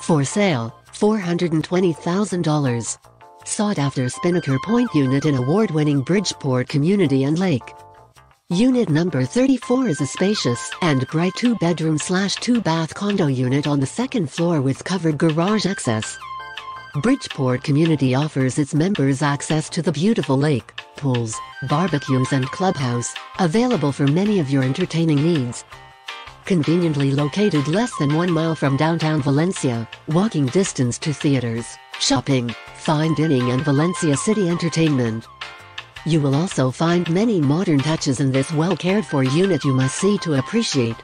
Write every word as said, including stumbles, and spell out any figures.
For sale, four hundred twenty thousand dollars. Sought after Spinnaker Point unit in award-winning Bridgeport Community and Lake. Unit number thirty-four is a spacious and bright two-bedroom slash two-bath condo unit on the second floor with covered garage access. Bridgeport Community offers its members access to the beautiful lake, pools, barbecues and clubhouse, available for many of your entertaining needs. Conveniently located less than one mile from downtown Valencia, walking distance to theaters, shopping, fine dining and Valencia City entertainment. You will also find many modern touches in this well cared for unit you must see to appreciate.